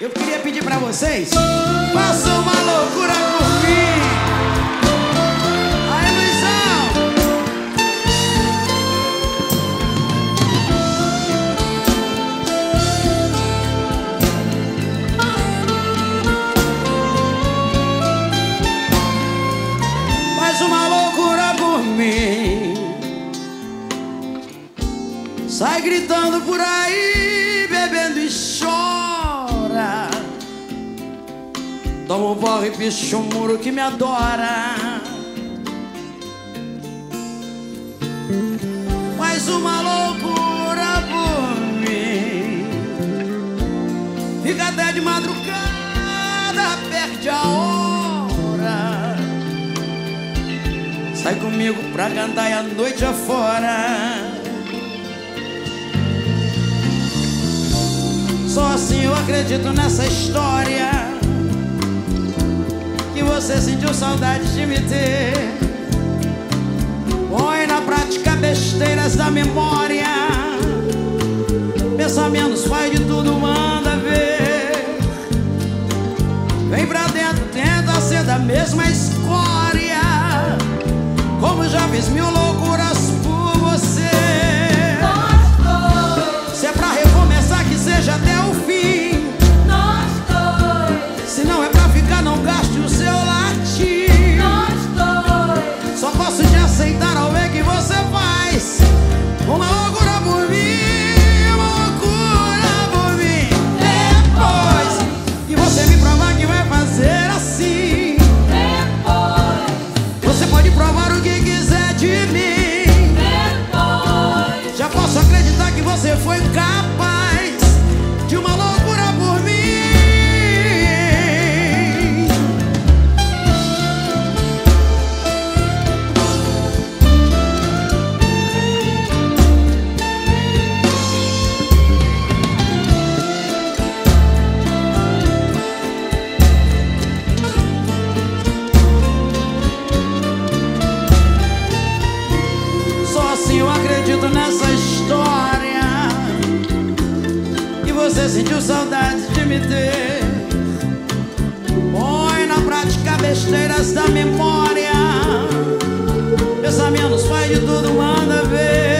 Eu queria pedir pra vocês, façam uma loucura por mim. Aê, Luizão! Faz uma loucura por mim, sai gritando por aí, bebendo e chorando. Toma um porre e picha um muro que me adora. Faz uma loucura por mim, fica até de madrugada, perde a hora. Sai comigo pra cantar e a noite afora. Só assim eu acredito nessa história, que você sentiu saudade de me ter. Põe na prática besteiras da memória, pensamentos faz de tudo, manda ver. Vem pra dentro, tenta ser da mesma escória, como já fiz mil loucuras por você. Nós dois, se é pra recomeçar que seja até o fim. Nós dois, se não é pra ficar não gaste. Só posso te aceitar ao ver que você faz uma loucura por mim, uma loucura por mim. Depois que você me provar que vai fazer assim, depois você pode provar o que quiser de mim. Depois já posso acreditar que você foi capaz de uma loucura por mim. Eu acredito nessa história, que você sentiu saudade de me ter. Põe na prática besteiras da memória, pensamentos faz de tudo, manda ver.